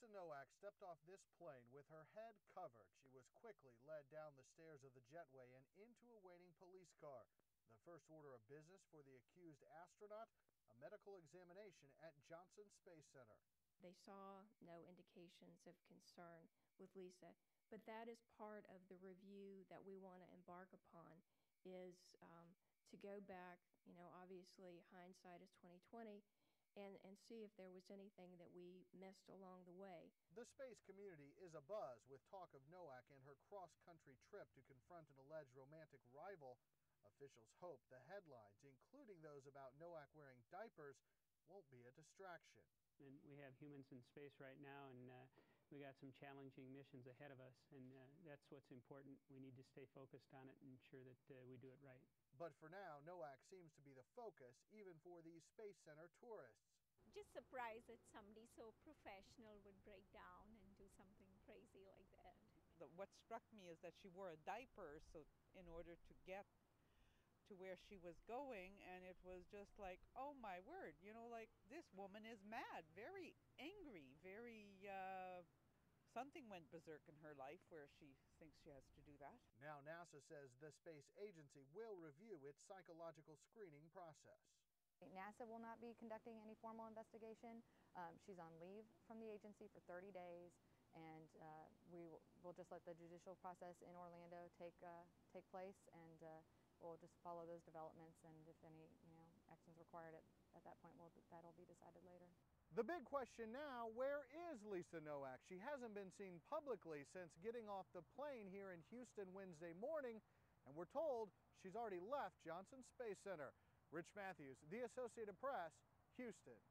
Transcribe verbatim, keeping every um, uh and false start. Lisa Nowak stepped off this plane with her head covered. She was quickly led down the stairs of the jetway and into a waiting police car. The first order of business for the accused astronaut, a medical examination at Johnson Space Center. They saw no indications of concern with Lisa, but that is part of the review that we want to embark upon, is um, to go back, you know, obviously hindsight is twenty twenty, and, and see if there was anything that we missed along the way. The space community is abuzz with talk of Nowak and her cross-country trip to confront an alleged romantic rival. Officials hope the headlines, including those about Nowak wearing diapers, won't be a distraction. And we have humans in space right now, and uh, we got some challenging missions ahead of us, and uh, that's what's important. We need to stay focused on it and ensure that uh, we do it right. But for now, Nowak seems to be the focus, even for these Space Center tourists. Just surprised that somebody so professional would break down and do something crazy like that. The, what struck me is that she wore a diaper, so in order to get to where she was going, and it was just like, oh my word, you know, like, this woman is mad, very angry, very, uh, something went berserk in her life where she thinks she has to do that. Now NASA says the space agency will review its psychological screening process. NASA will not be conducting any formal investigation. Um, she's on leave from the agency for thirty days, and uh, we will we'll just let the judicial process in Orlando take, uh, take place, and uh, we'll just follow those developments, and if any, you know, actions required at, at that point, we'll, that'll be decided later. The big question now, where is Lisa Nowak? She hasn't been seen publicly since getting off the plane here in Houston Wednesday morning, and we're told she's already left Johnson Space Center. Rich Matthews, The Associated Press, Houston.